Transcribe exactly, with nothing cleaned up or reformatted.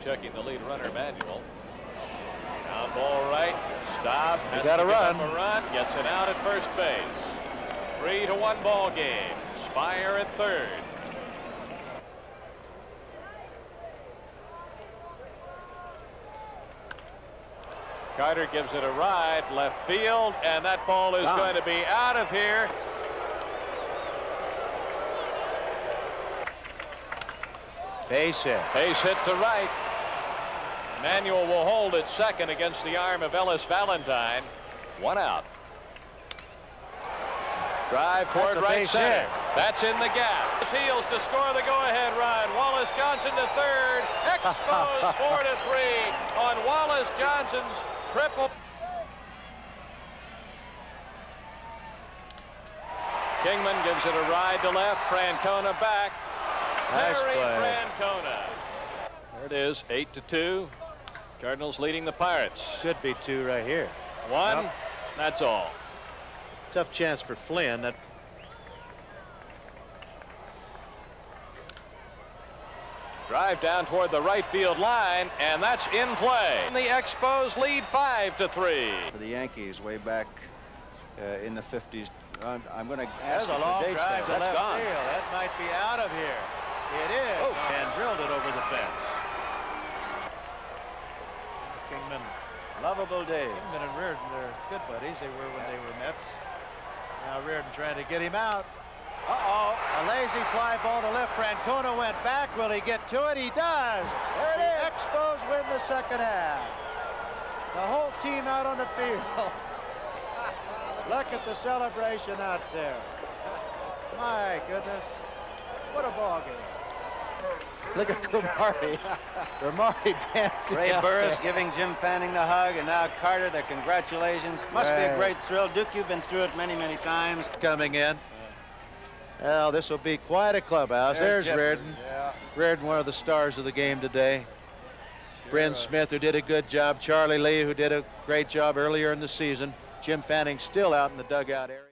Edwards checking the lead runner, Manuel. Now ball right, stop. You got to run. A run. Gets it out at first base. Three to one ball game. Spire at third. Carter gives it a ride, left field, and that ball is wow. going to be out of here. Base hit. Base hit to right. Manuel will hold at second against the arm of Ellis Valentine. One out. Drive toward right center. Hit. That's in the gap. His heels to score the go-ahead run. Wallace Johnson to third. Expos four to three on Wallace Johnson's triple. Kingman gives it a ride to left. Francona back. Nice Terry Francona. There it is, eight to two. Cardinals leading the Pirates. Should be two right here. One. Nope. That's all. Tough chance for Flynn. That. Drive down toward the right field line, and that's in play. And the Expos lead five to three. For the Yankees, way back uh, in the fifties. I'm, I'm going to ask you for dates there. That's gone. Field. That might be out of here. It is, oh, and drilled it over the fence. Kingman, lovable day. Kingman and Reardon, they're good buddies. They were when they were Mets. Now Reardon trying to get him out. Uh-oh, a lazy fly ball to left. Francona went back. Will he get to it? He does. There it is. The Expos win the second half. The whole team out on the field. Look at the celebration out there. My goodness, what a ball game. Look at Cromartie. Cromartie dancing. Ray Burris giving Jim Fanning the hug, and now Carter, their congratulations. Must right. be a great thrill. Duke, you've been through it many, many times. Coming in. Well, this will be quite a clubhouse. There's, There's Reardon. Yeah. Reardon, one of the stars of the game today. Sure. Bryn Smith, who did a good job. Charlie Lee, who did a great job earlier in the season. Jim Fanning still out in the dugout area.